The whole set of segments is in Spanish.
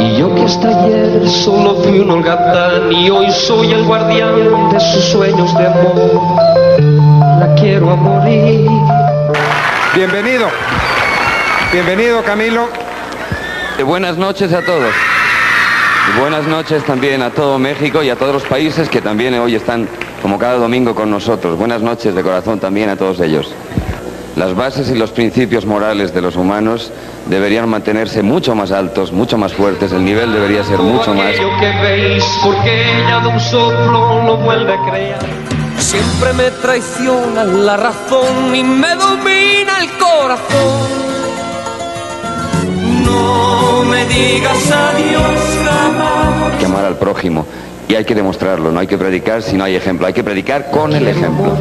Y yo que hasta ayer solo fui un holgatán y hoy soy el guardián de sus sueños de amor. La quiero a morir. Bienvenido. Bienvenido, Camilo. Buenas noches a todos. Buenas noches también a todo México y a todos los países que también hoy están, como cada domingo, con nosotros. Buenas noches de corazón también a todos ellos. Las bases y los principios morales de los humanos deberían mantenerse mucho más altos, mucho más fuertes. El nivel debería ser mucho más... Aquello que veis, porque ella de un soplo no vuelve a creer. Siempre me traiciona la razón y me domina el corazón. No me digas adiós. Hay que amar al prójimo y hay que demostrarlo, no hay que predicar si no hay ejemplo, hay que predicar con el ejemplo.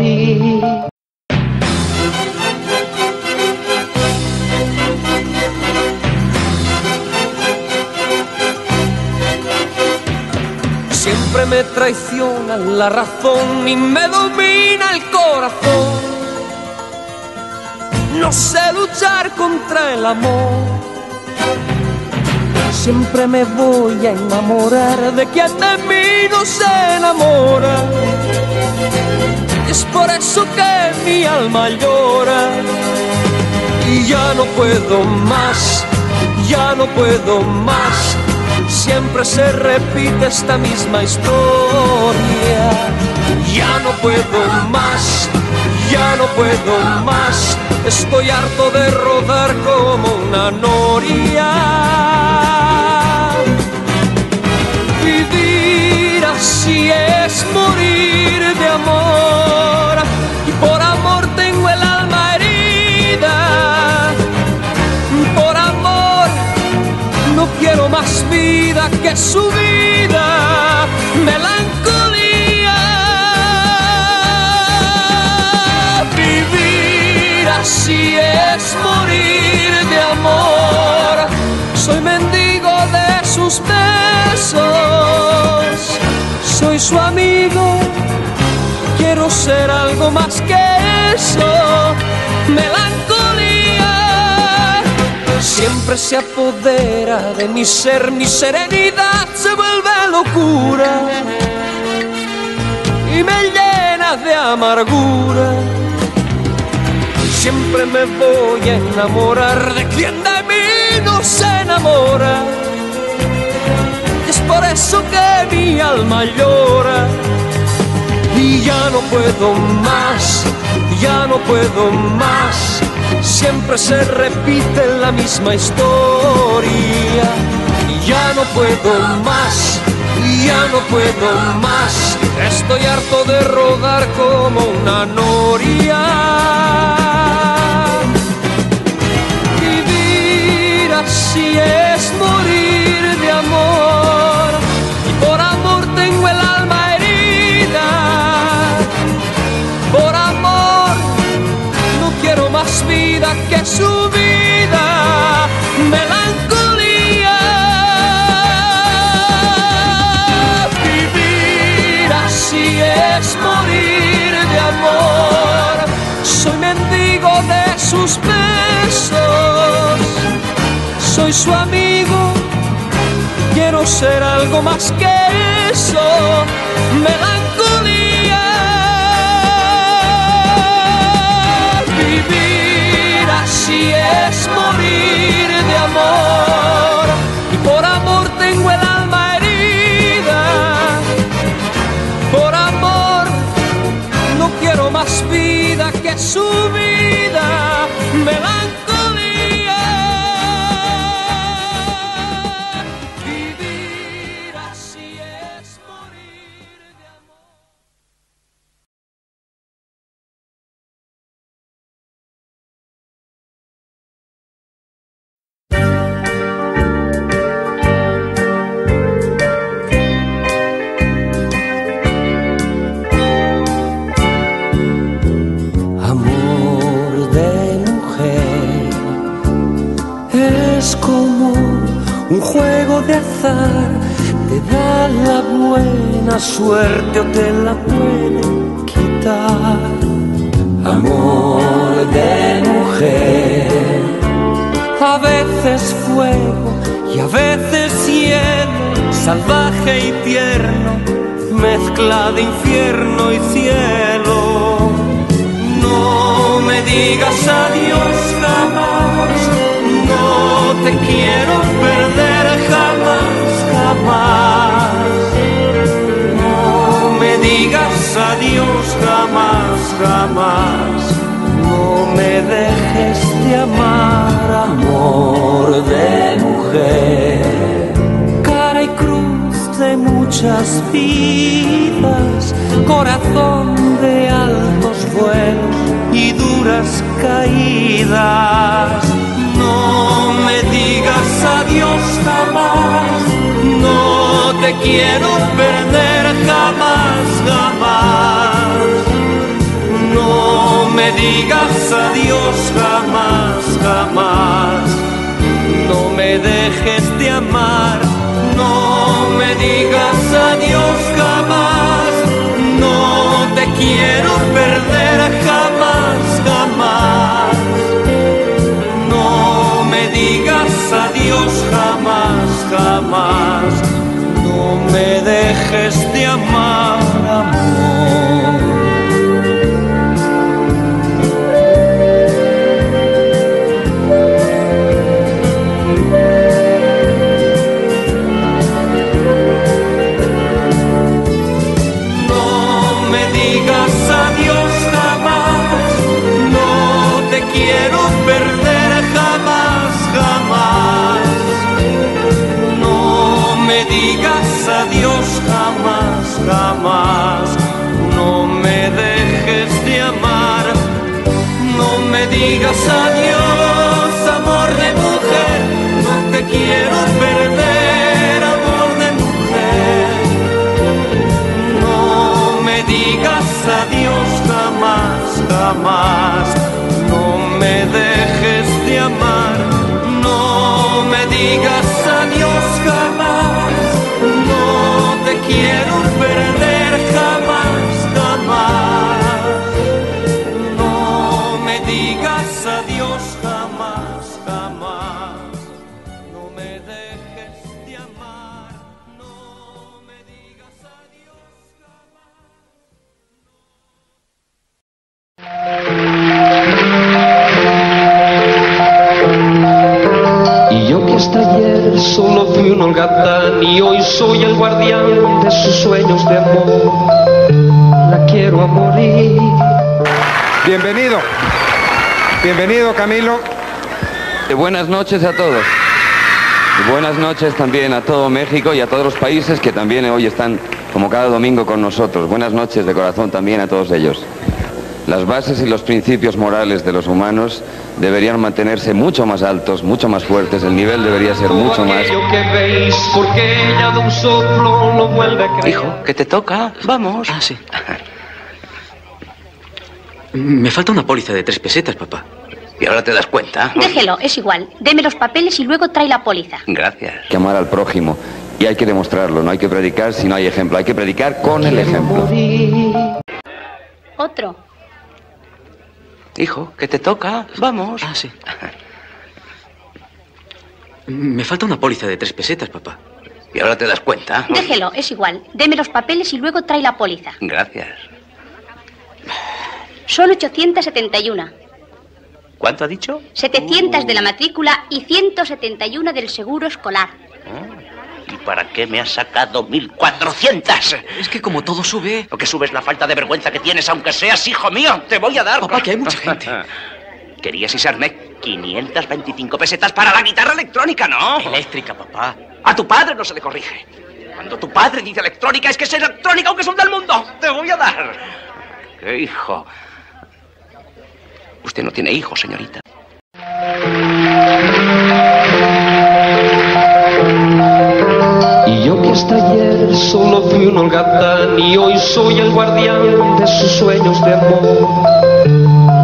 Siempre me traiciona la razón y me domina el corazón. No sé luchar contra el amor. Siempre me voy a enamorar de quien de mí no se enamora. Es por eso que mi alma llora. Y ya no puedo más, ya no puedo más. Siempre se repite esta misma historia. Ya no puedo más, ya no puedo más. Estoy harto de rodar como una noria. Si es morir de amor, y por amor tengo el alma herida. Por amor no quiero más vida que su vida, melancolía. Vivir así es morir de amor. Soy mendigo de sus besos. Soy su amigo, quiero ser algo más que eso, melancolía. Siempre se apodera de mi ser, mi serenidad se vuelve locura y me llena de amargura. Siempre me voy a enamorar de quien de mí no se enamora. Por eso que mi alma llora. Y ya no puedo más, ya no puedo más. Siempre se repite la misma historia. Y ya no puedo más, ya no puedo más. Estoy harto de rodar como una noria. Vivir así es morir de amor. Vida que su vida, melancolía. Vivir así es morir de amor. Soy mendigo de sus besos. Soy su amigo, quiero ser algo más que eso, melancolía. Si es morir de amor, y por amor tengo el alma herida. Por amor no quiero más vida que su vida, melancolía. Vivir así es morir de amor. Te da la buena suerte o te la pueden quitar. amor de mujer. A veces fuego y a veces hielo, salvaje y tierno, mezcla de infierno y cielo. No me digas adiós jamás, no te quiero perder jamás, jamás. No me digas adiós jamás, jamás. No me dejes de amar, amor de mujer. Cara y cruz de muchas vidas, corazón de altos vuelos y duras caídas. No me digas adiós jamás, no te quiero perder jamás, jamás. No me digas adiós jamás, jamás. No me dejes de amar. No me digas adiós jamás, no te quiero perder jamás, jamás. No me digas adiós jamás, jamás. No me dejes de amar, amor. Adiós jamás, jamás, no me dejes de amar, no me digas adiós, amor de mujer, no te quiero perder, amor de mujer, no me digas adiós jamás, jamás, no me dejes de amar, no me digas adiós jamás. No te quiero perder jamás, jamás. No me digas adiós jamás, jamás. No me dejes de amar. No me digas adiós jamás. Y yo que hasta ayer solo fui un holgatán, y hoy soy el guardián de sus sueños de amor. La quiero a morir. Bienvenido. Bienvenido, Camilo. Buenas noches a todos. Buenas noches también a todo México y a todos los países que también hoy están, como cada domingo, con nosotros. Buenas noches de corazón también a todos ellos. Las bases y los principios morales de los humanos deberían mantenerse mucho más altos, mucho más fuertes, el nivel debería ser mucho más... Hijo, que te toca, vamos. Ah, sí. Me falta una póliza de 3 pesetas, papá. Y ahora te das cuenta. Déjelo, es igual. Deme los papeles y luego trae la póliza. Gracias. Hay que amar al prójimo y hay que demostrarlo, no hay que predicar si no hay ejemplo, hay que predicar con el ejemplo. Otro. Hijo, que te toca, vamos. Ah, sí. Me falta una póliza de 3 pesetas, papá. Y ahora te das cuenta. Déjelo, es igual. Deme los papeles y luego trae la póliza. Gracias. Son 871. ¿Cuánto ha dicho? 700 de la matrícula y 171 del seguro escolar. ¿Y para qué me has sacado 1400? Es que como todo sube... Lo que sube es la falta de vergüenza que tienes, aunque seas hijo mío. Te voy a dar... Papá, que hay mucha gente. Querías isarme 525 pesetas para la guitarra electrónica, ¿no? Eléctrica, papá. A tu padre no se le corrige. Cuando tu padre dice electrónica, es que es electrónica aunque son del mundo. Te voy a dar. ¡Qué hijo! Usted no tiene hijos, señorita. Hasta ayer solo fui un holgatán y hoy soy el guardián de sus sueños de amor.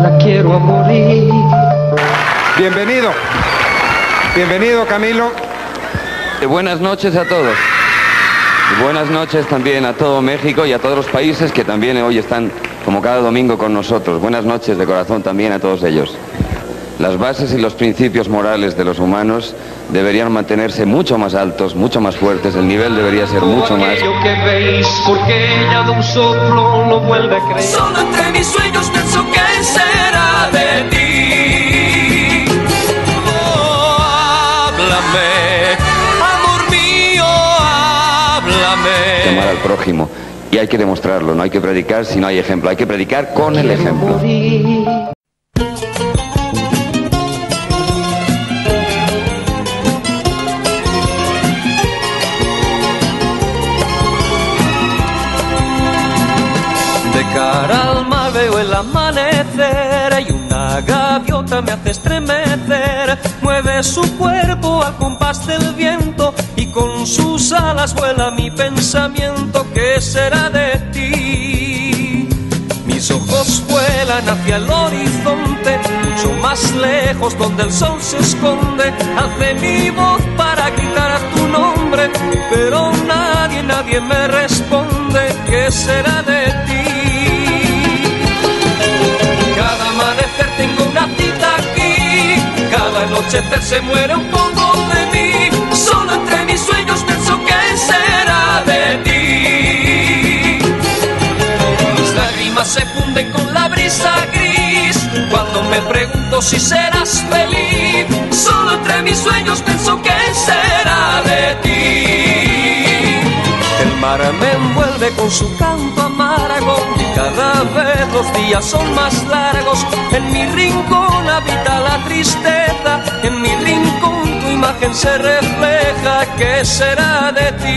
La quiero a morir. Bienvenido. Bienvenido, Camilo. Buenas noches a todos. Buenas noches también a todo México y a todos los países que también hoy están, como cada domingo con nosotros. Buenas noches de corazón también a todos ellos. Las bases y los principios morales de los humanos deberían mantenerse mucho más altos, mucho más fuertes, el nivel debería ser mucho más... Aquello que veis, porque ella de un soplo lo vuelve a creer. Solo entre mis sueños pienso que será de ti. Oh, háblame, amor mío, háblame. Amar al prójimo, y hay que demostrarlo, no hay que predicar si no hay ejemplo, hay que predicar con el ejemplo. Cara al mar veo el amanecer y una gaviota me hace estremecer. Mueve su cuerpo al compás del viento y con sus alas vuela mi pensamiento. ¿Qué será de ti? Mis ojos vuelan hacia el horizonte, mucho más lejos donde el sol se esconde. Alcé mi voz para gritar a tu nombre, pero nadie, nadie me responde. ¿Qué será de ti? Cada amanecer tengo una cita aquí, cada anochecer se muere un poco de mí. Solo entre mis sueños pienso que será de ti. Mis lágrimas se funden con la brisa gris cuando me pregunto si serás feliz. Solo entre mis sueños pienso que será de ti. El mar me envuelve con su canto amargo y cada vez los días son más largos. En mi rincón habita la tristeza, en mi rincón tu imagen se refleja. ¿Qué será de ti?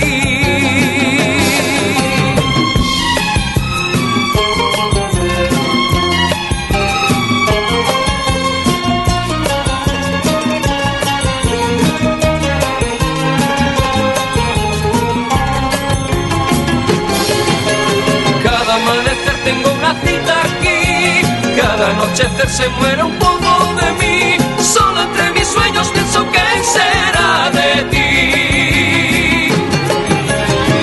Cada anochecer se muere un poco de mí. Solo entre mis sueños pienso que será de ti.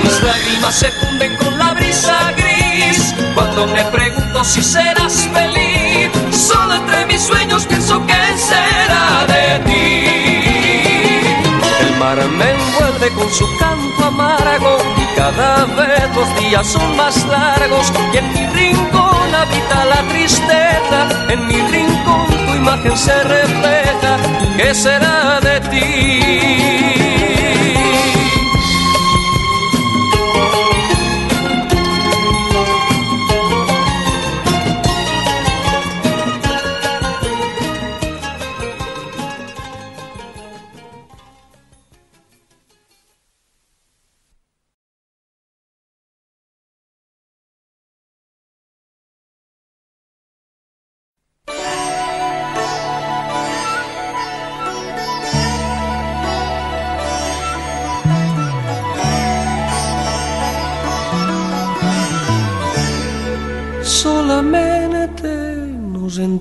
Mis lágrimas se funden con la brisa gris cuando me pregunto si serás feliz. Solo entre mis sueños pienso que será de ti. El mar me envuelve con su canto amargo y cada vez los días son más largos. Y en mi rincón habita la tristeza, en mi rincón tu imagen se refleja. ¿Qué será de ti?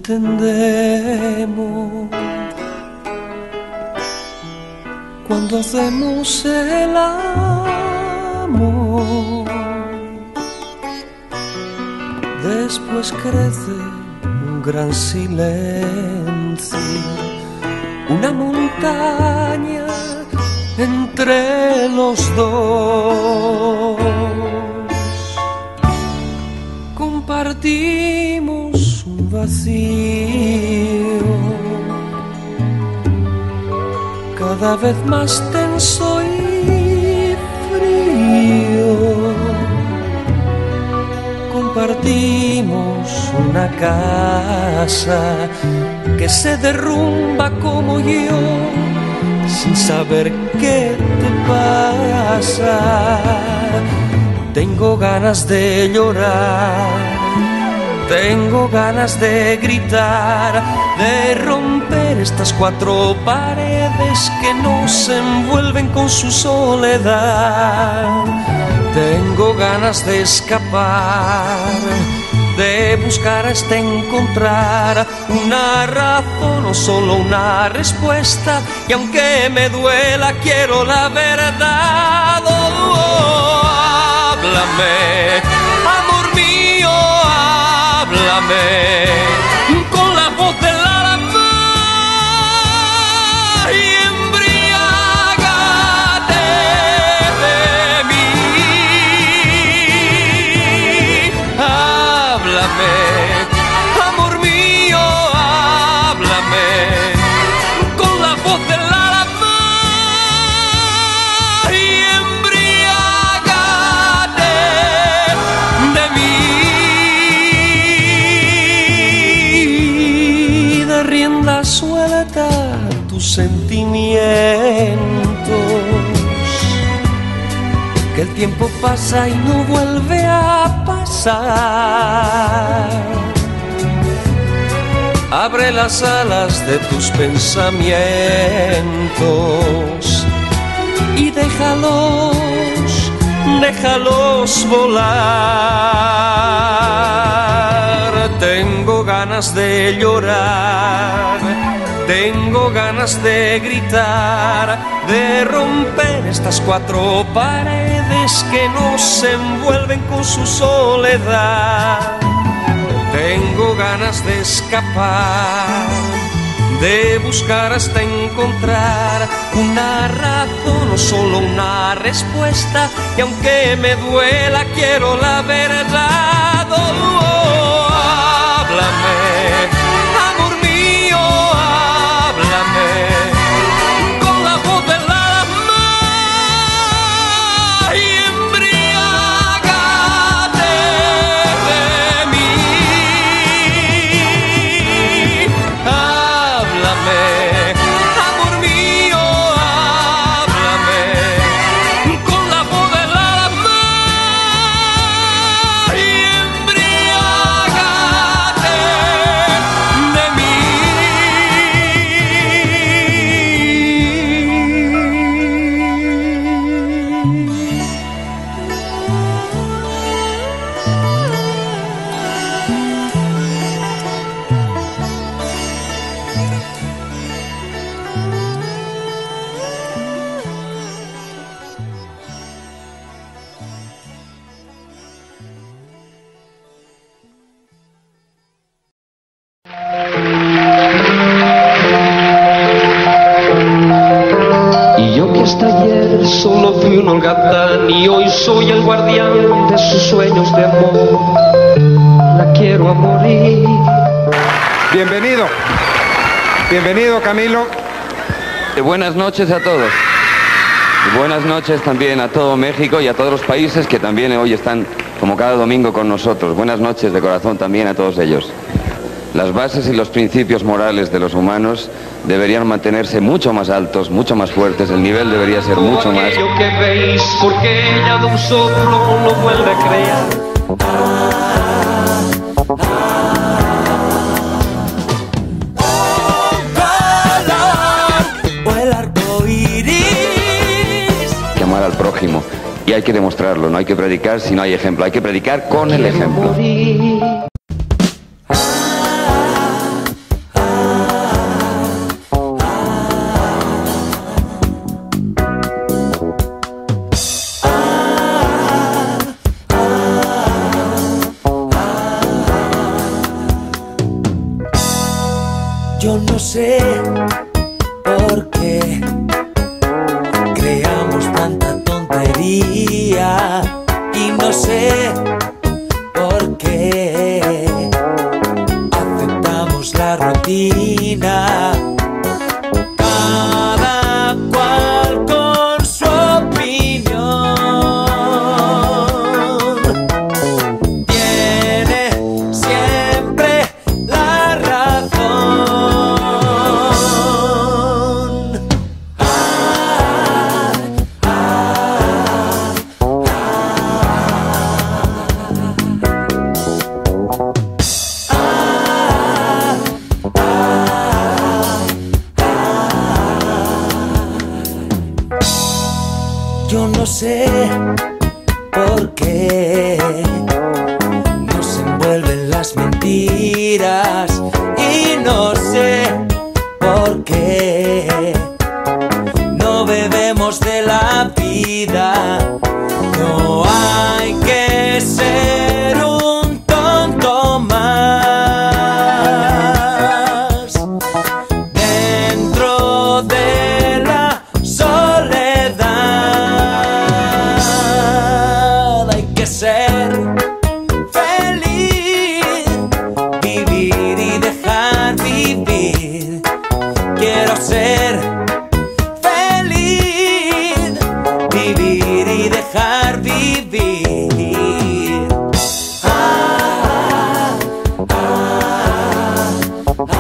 Entendemos cuando hacemos el amor, después crece un gran silencio, una montaña entre los dos. Compartimos un vacío cada vez más tenso y frío. Compartimos una casa que se derrumba como yo, sin saber qué te pasa. Tengo ganas de llorar, tengo ganas de gritar, de romper estas cuatro paredes que nos envuelven con su soledad. Tengo ganas de escapar, de buscar hasta encontrar una razón o solo una respuesta. Y aunque me duela, quiero la verdad. Oh, háblame, amor mío, háblame. sentimientos, que el tiempo pasa y no vuelve a pasar. Abre las alas de tus pensamientos y déjalos, déjalos volar. Tengo ganas de llorar, tengo ganas de gritar, de romper estas cuatro paredes que nos envuelven con su soledad. Tengo ganas de escapar, de buscar hasta encontrar una razón o solo una respuesta, y aunque me duela quiero la verdad. Oh, háblame, y hoy soy el guardián de sus sueños de amor. La quiero a morir. Bienvenido, bienvenido Camilo. Buenas noches a todos. Y buenas noches también a todo México y a todos los países que también hoy están como cada domingo con nosotros. Buenas noches de corazón también a todos ellos. Las bases y los principios morales de los humanos deberían mantenerse mucho más altos, mucho más fuertes, el nivel debería ser mucho más. Hay que amar al prójimo y hay que demostrarlo, no hay que predicar si no hay ejemplo, hay que predicar con el ejemplo. Yo no sé por qué creamos tanta tontería y no sé por qué aceptamos la rutina. Cada cual con su opinión tiene siempre la razón. Yo no sé por qué nos envuelven las mentiras y no sé por qué no bebemos de la vida. No hay que ser un tonto más dentro de la soledad. Ser feliz, vivir y dejar vivir. Quiero ser feliz, vivir y dejar vivir. Ah, ah, ah, ah, ah.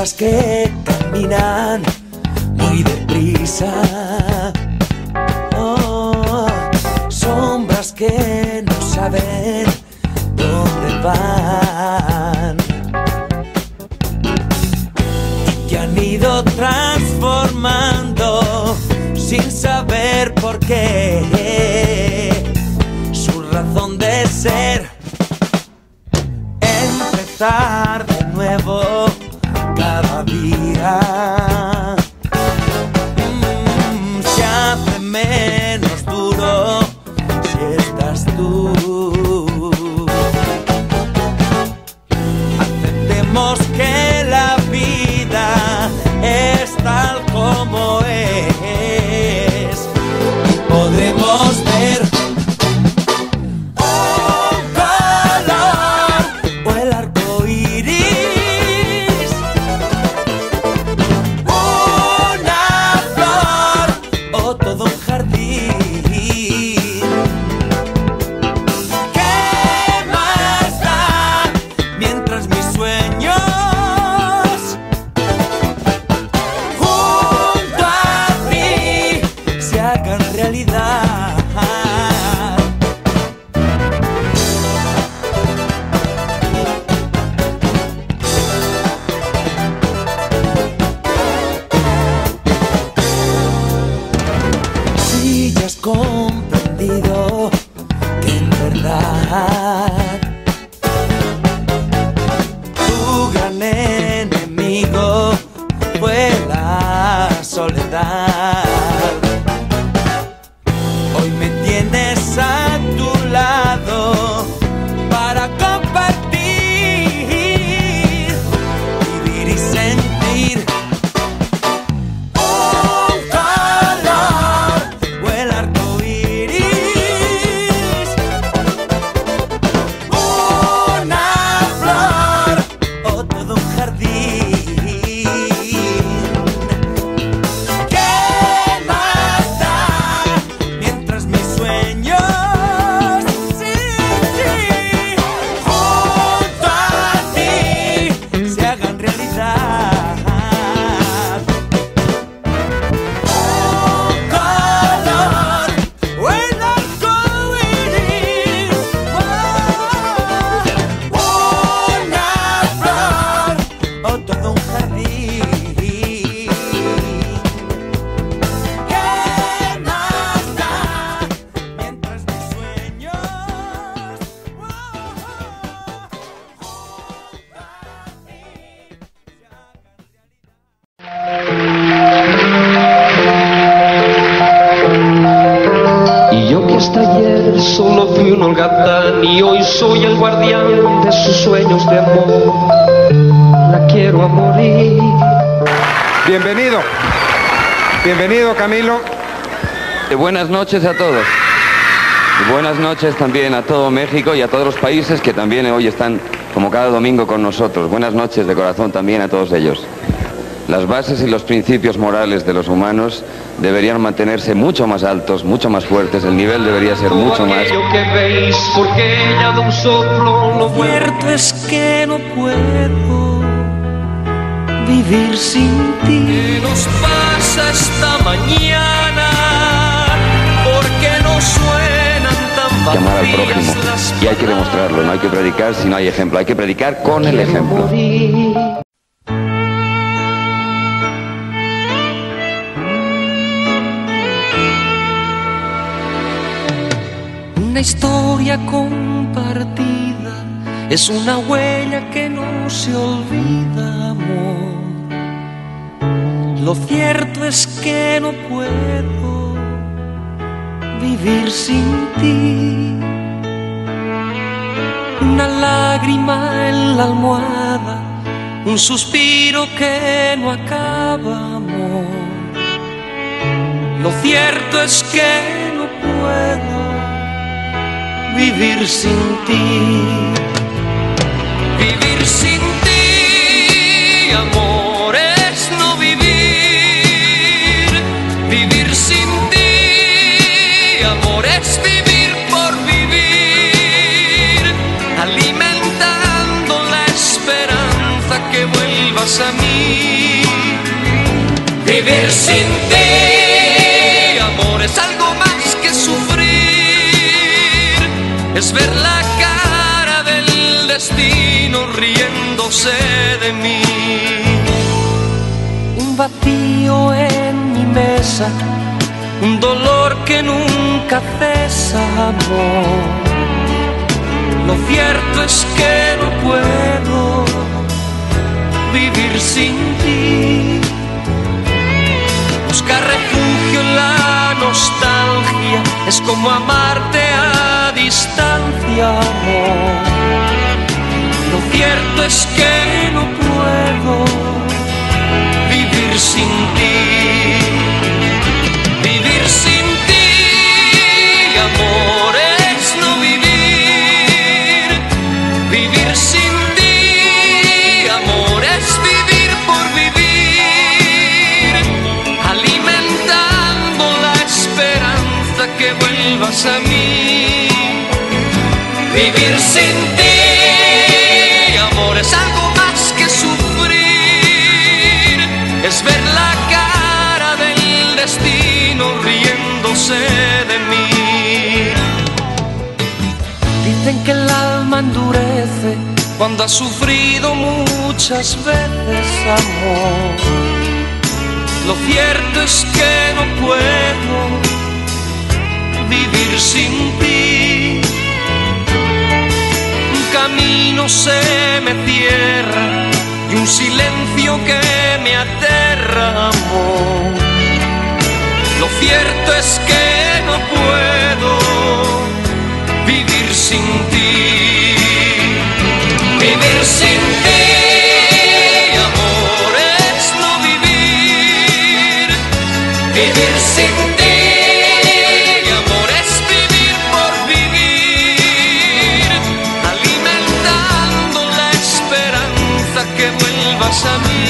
horas que caminan muy deprisa, oh, sombras que no saben dónde van y que han ido transformando sin saber por qué su razón de ser. Empezar de nuevo cada día se hace menos duro si estás tú. Aceptemos que la vida es tal como es y podremos ver un color o el arco iris, una flor o todo un jardín. ¿Qué más da mientras mis sueños realidad? Si ya has comprendido que en verdad tu gran enemigo fue la soledad, a tu lado para compartir, vivir y sentir un color o el arco iris, una flor o todo un jardín. ¿Qué más da mientras mis sueños? Hasta ayer solo fui un holgatán y hoy soy el guardián de sus sueños de amor. La quiero a morir. Bienvenido. Bienvenido, Camilo. Buenas noches a todos. Y buenas noches también a todo México y a todos los países que también hoy están como cada domingo con nosotros. Buenas noches de corazón también a todos ellos. Las bases y los principios morales de los humanos deberían mantenerse mucho más altos, mucho más fuertes. El nivel debería ser mucho más. Lo cierto es que no puedo vivir sin ti. ¿Qué nos pasa esta mañana? Porque no suenan tan vacías. Llamar al prójimo. Y hay que demostrarlo. No hay que predicar si no hay ejemplo. Hay que predicar con el ejemplo. Una historia compartida es una huella que no se olvida, amor. Lo cierto es que no puedo vivir sin ti. Una lágrima en la almohada, un suspiro que no acaba, amor. Lo cierto es que no puedo vivir sin ti, vivir sin ti, amor, es no vivir, vivir sin ti, amor, es vivir por vivir, alimentando la esperanza que vuelvas a mí. ti. Vivir sin ti, amor, es algo más que sufrir. Es ver la cara del destino riéndose de mí. Un vacío en mi mesa, un dolor que nunca cesa, amor. Lo cierto es que no puedo vivir sin ti. Buscar refugio en la nostalgia es como amarte a distancia, amor. Lo cierto es que no puedo vivir sin ti. Vivir sin ti, amor, es no vivir. Vivir sin ti, amor, es vivir por vivir, alimentando la esperanza que vuelvas a mí. Vivir sin ti, amor, es algo más que sufrir, es ver la cara del destino riéndose de mí. Dicen que el alma endurece cuando ha sufrido muchas veces, amor. Lo cierto es que no puedo vivir sin ti. Un camino se me cierra y un silencio que me aterra, amor. Lo cierto es que no puedo vivir sin ti. Vivir sin ti, amor, es no vivir. Vivir sin ti, amor, es vivir por vivir, alimentando la esperanza que vuelvas a mí.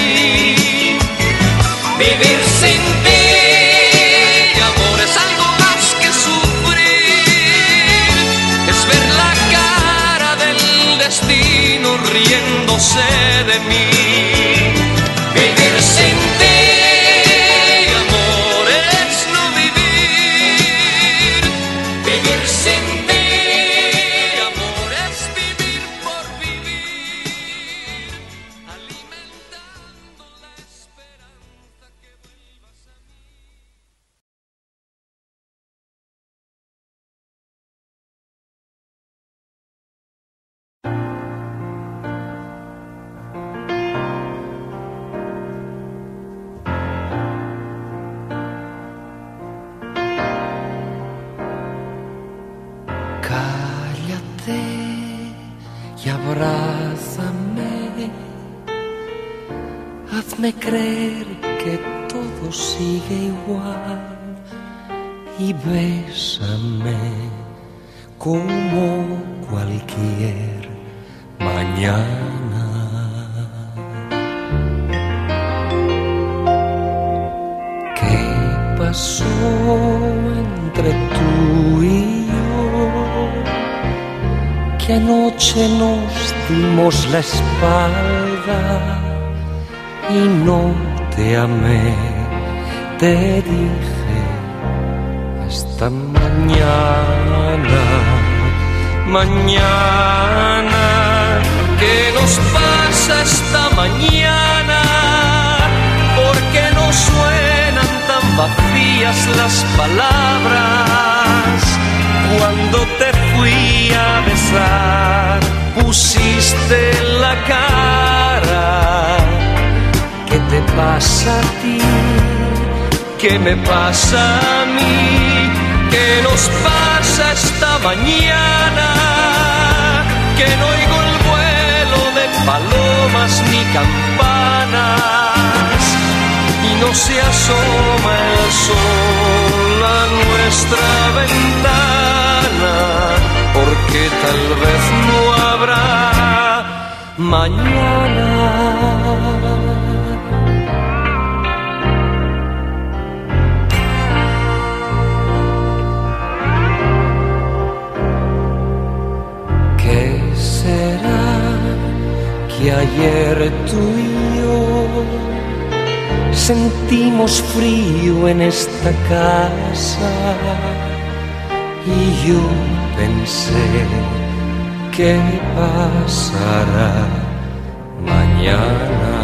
Vivir sin ti, amor, es algo más que sufrir, es ver la cara del destino riéndose de mí. Vivir sin ti, amor, es no vivir. Vivir sin ti, amor, es vivir por vivir, alimentando la esperanza que vuelvas a mí. Cállate y abrázame, hazme creer que todo sigue igual y bésame como cualquier mañana. ¿Qué pasó entre tú y yo? Anoche nos dimos la espalda y no te amé, te dije hasta mañana, mañana. ¿Qué nos pasa esta mañana? ¿Por qué no suenan tan vacías las palabras? Cuando te fui a besar, pusiste la cara. ¿Qué te pasa a ti? ¿Qué me pasa a mí? ¿Qué nos pasa esta mañana? Que no oigo el vuelo de palomas ni campanas, y no se asoma el sol a nuestra ventana, porque tal vez no habrá mañana. ¿Qué será que ayer tú y yo sentimos frío en esta casa y yo pensé, ¿qué pasará mañana?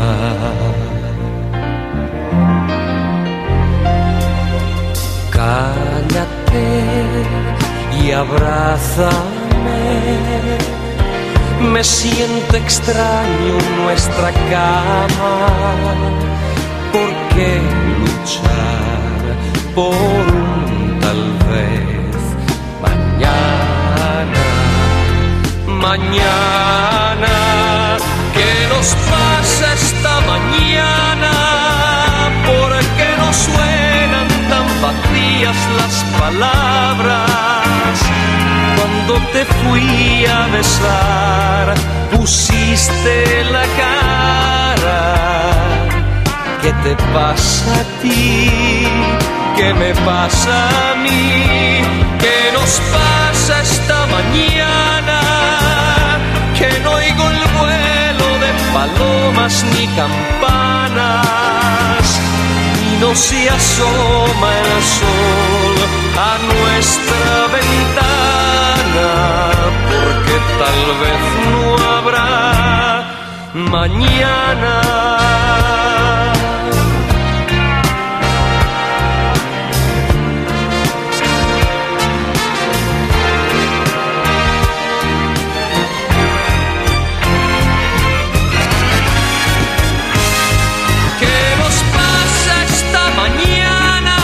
Cállate y abrázame. Me siento extraño en nuestra cama. ¿Por qué luchar por un tal vez? Mañana, mañana, ¿qué nos pasa esta mañana? ¿Por qué no suenan tan vacías las palabras? Cuando te fui a besar, pusiste la cara. ¿Qué te pasa a ti? ¿Qué me pasa a mí? ¿Qué nos pasa esta mañana? Que no oigo el vuelo de palomas ni campanas, y no se asoma el sol a nuestra ventana. Porque tal vez no habrá mañana. ¿Qué nos pasa esta mañana?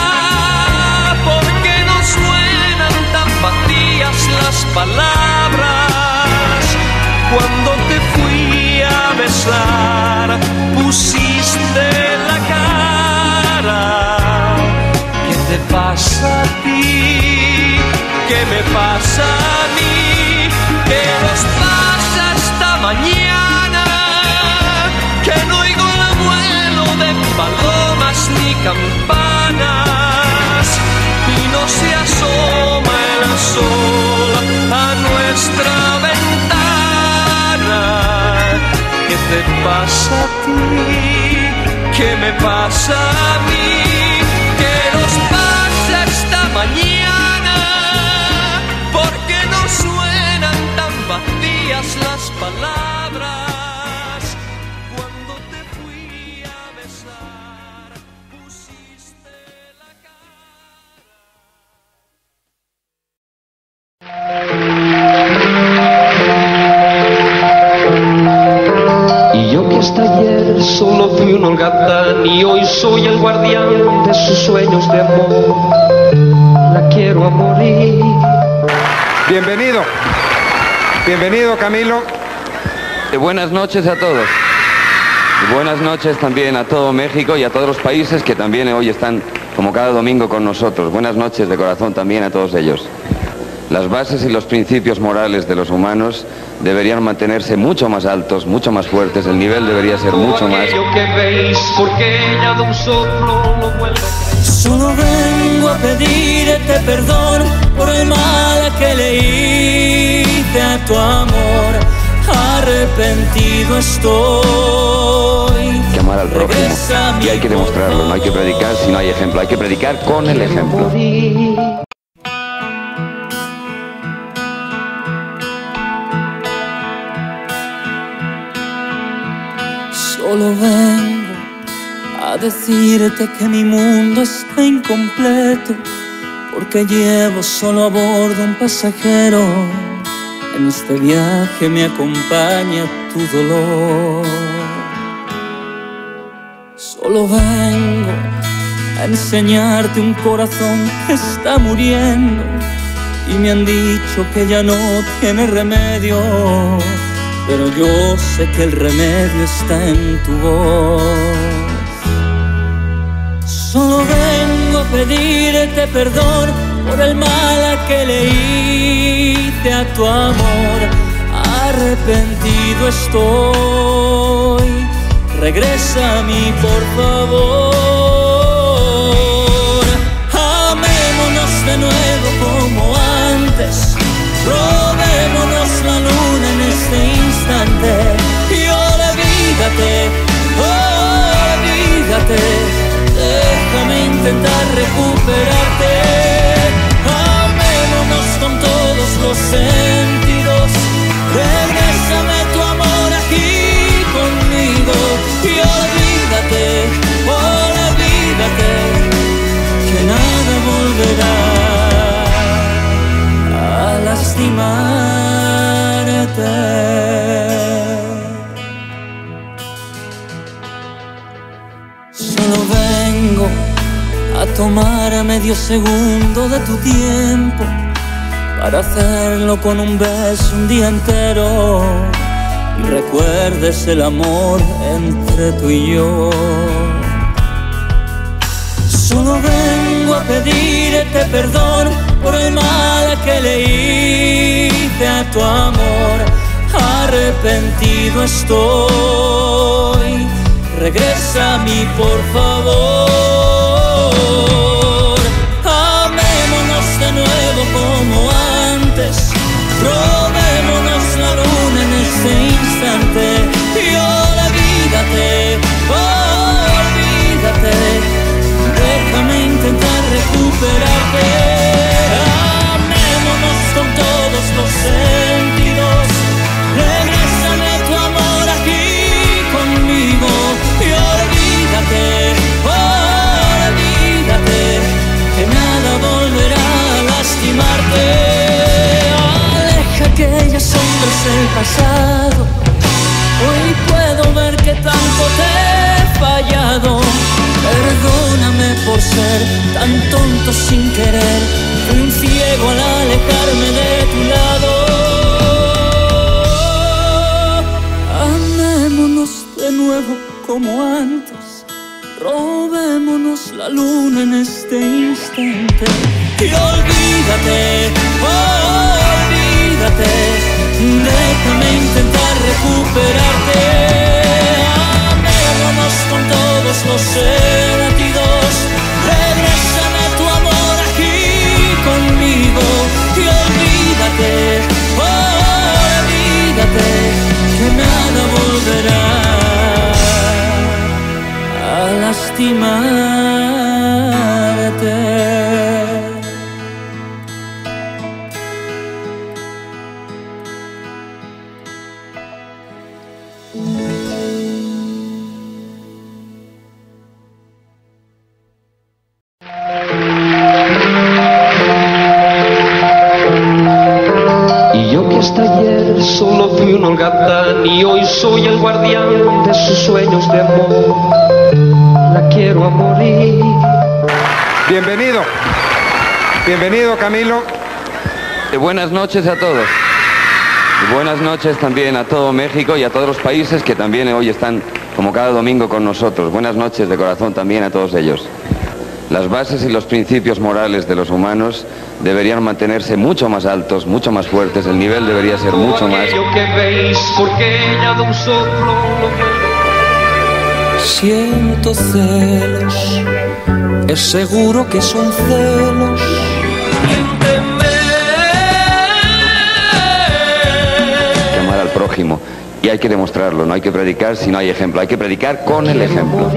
¿Por qué no suenan tan vacías las palabras? Cuando te fui a besar, pusiste la cara. ¿Qué te pasa a ti? ¿Qué me pasa a mí? ¿Qué nos pasa esta mañana? Que no oigo el vuelo de palomas ni campanas, y no se asoma el sol a nuestra ventana. ¿Qué te pasa a ti? ¿Qué me pasa a mí? ¿Qué nos pasa esta mañana? ¿Por qué no suenan tan vacías las palabras? Solo fui un holgatán y hoy soy el guardián de sus sueños de amor. La quiero a morir. Bienvenido, bienvenido Camilo. Buenas noches a todos. Buenas noches también a todo México y a todos los países que también hoy están como cada domingo con nosotros. Buenas noches de corazón también a todos ellos. Las bases y los principios morales de los humanos deberían mantenerse mucho más altos, mucho más fuertes, el nivel debería ser mucho más. Solo vengo a pedirte perdón por el mal que le hice a tu amor. Arrepentido estoy. Hay que amar al prójimo y hay que demostrarlo, no hay que predicar si no hay ejemplo, hay que predicar con el ejemplo. Solo vengo a decirte que mi mundo está incompleto, porque llevo solo a bordo un pasajero. En este viaje me acompaña tu dolor. Solo vengo a enseñarte un corazón que está muriendo, y me han dicho que ya no tiene remedio. Pero yo sé que el remedio está en tu voz. Solo vengo a pedirte perdón por el mal que le hice a tu amor. Arrepentido estoy. Regresa a mí, por favor. Amémonos de nuevo como antes. Robémonos la luna en este instante y olvídate, olvídate. intentar recuperarte. Amémonos con todos los sentidos. Regrésame tu amor aquí conmigo. Y olvídate, olvídate, que nada volverá a lastimarte. Solo vengo a tomar a medio segundo de tu tiempo para hacerlo con un beso un día entero y recuerdes el amor entre tú y yo. Solo vengo a pedirte perdón por el mal que le hice a tu amor. Arrepentido estoy. Regresa a mí, por favor. Amémonos de nuevo como antes. Robémonos la luna en este instante. Y olvídate, olvídate. Déjame intentar recuperarte. Amémonos con todos los sentidos. Regrésame tu amor aquí conmigo. Y olvídate, olvídate, que nada volverá a lastimarte. Aleja aquellas sombras del pasado. Hoy puedo ver que tanto te he fallado. Perdóname por ser tan tonto sin querer, un ciego al alejarme de tu lado. Amémonos de nuevo como antes, robémonos la luna en este instante. Y olvídate, olvídate, déjame intentar recuperarte. Amémonos con todos los sentidos. Regrésame tu amor aquí conmigo. Y olvídate, olvídate, que nada volverá a lastimarte. Y yo que hasta ayer solo fui un holgatán y hoy soy el guardián de sus sueños de amor. La quiero a morir. Bienvenido. Bienvenido, Camilo. Buenas noches a todos. Y buenas noches también a todo México y a todos los países que también hoy están, como cada domingo, con nosotros. Buenas noches de corazón también a todos ellos. Las bases y los principios morales de los humanos deberían mantenerse mucho más altos, mucho más fuertes. El nivel debería ser mucho más... Siento celos, es seguro que son celos. Miénteme. Amar al prójimo, y hay que demostrarlo, no hay que predicar si no hay ejemplo, hay que predicar con el ejemplo.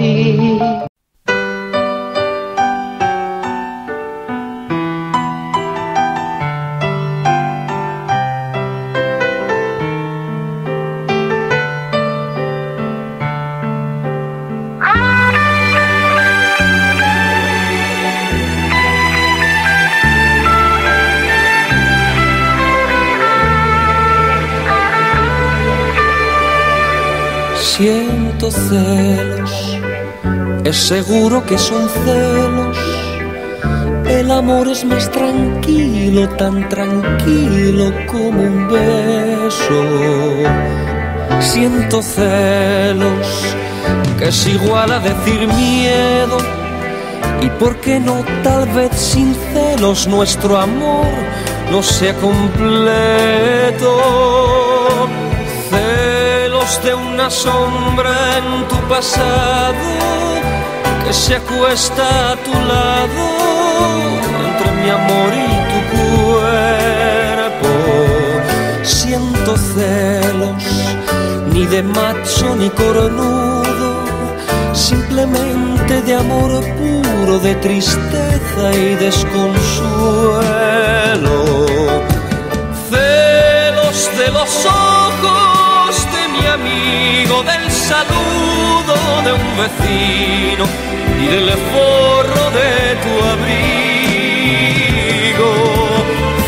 Siento celos, es seguro que son celos. El amor es más tranquilo, tan tranquilo como un beso. Siento celos, que es igual a decir miedo. Y por qué no, tal vez sin celos nuestro amor no sea completo. De una sombra en tu pasado que se acuesta a tu lado entre mi amor y tu cuerpo. Siento celos, ni de macho ni coronudo, simplemente de amor puro. oscuro de tristeza y desconsuelo. Celos de los ojos de mi amigo, del saludo de un vecino y del forro de tu abrigo.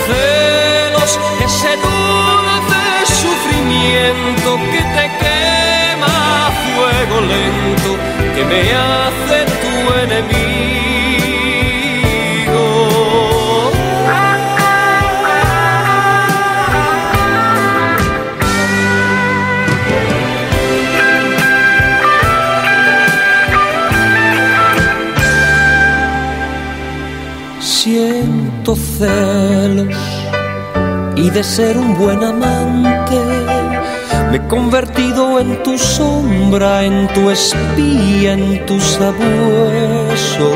Celos, ese dulce sufrimiento que te quema a fuego lento, que me hace tu enemigo. Siento celos y de ser un buen amante me he convertido en tu sombra, en tu espía, en tu sabueso.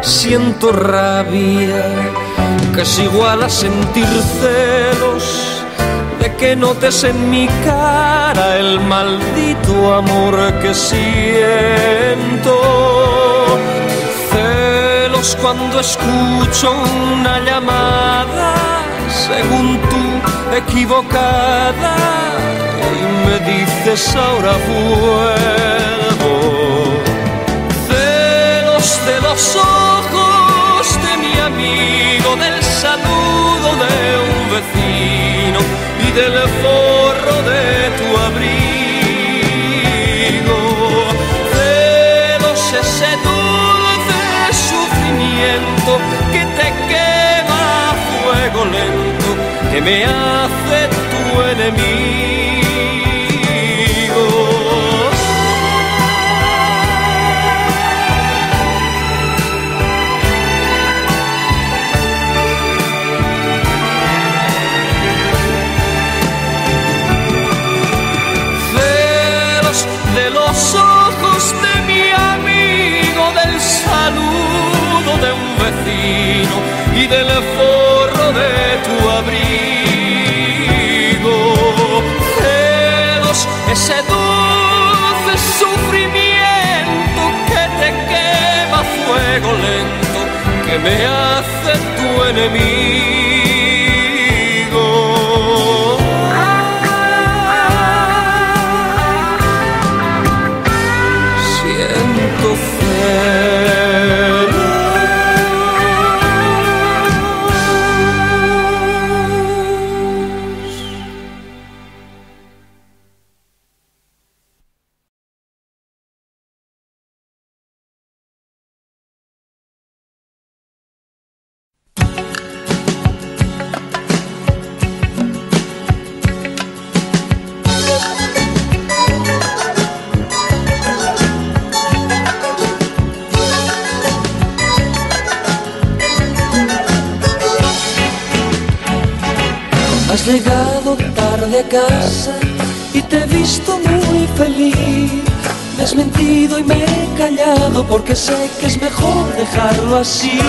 Siento rabia, que es igual a sentir celos, de que notes en mi cara el maldito amor que siento. Celos cuando escucho una llamada, según tú, equivocada, dices ahora vuelvo. Celos de los ojos de mi amigo, del saludo de un vecino y del forro de tu abrigo. Celos, ese dulce sufrimiento que te quema a fuego lento, que me hace tu enemigo. Y del forro de tu abrigo. Celos, ese dulce sufrimiento que te quema a fuego lento, que me hace tu enemigo. Has llegado tarde a casa y te he visto muy feliz. Me has mentido y me he callado porque sé que es mejor dejarlo así.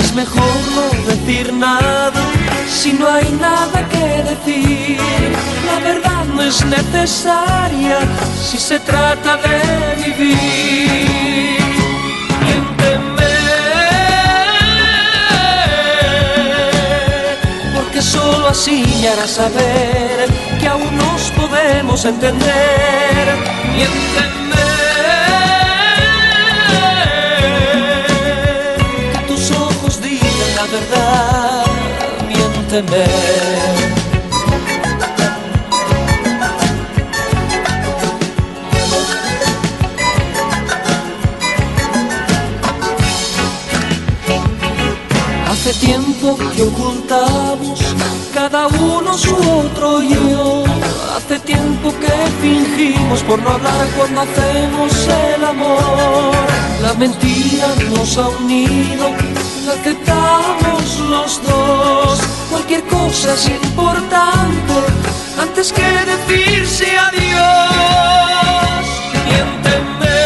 Es mejor no decir nada si no hay nada que decir. La verdad no es necesaria si se trata de vivir. Solo así me harás saber que aún nos podemos entender. Miénteme, que tus ojos digan la verdad. Miénteme. Hace tiempo que ocultamos cada uno su otro yo. Hace tiempo que fingimos por no hablar cuando hacemos el amor. La mentira nos ha unido, la aceptamos los dos. Cualquier cosa es importante antes que decirse adiós. Miénteme,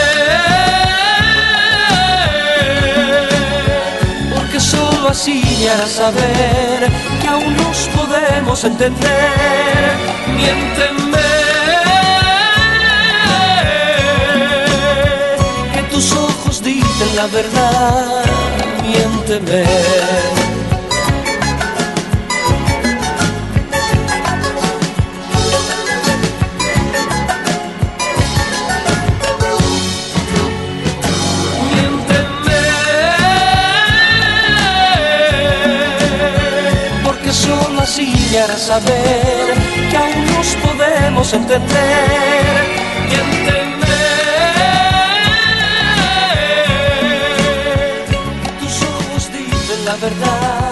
porque solo así me harás saber que aún nos podemos entender. Miénteme, que tus ojos digan la verdad, miénteme. Miénteme, porque solo así me harás saber que aún nos podemos entender. Miénteme. La verdad.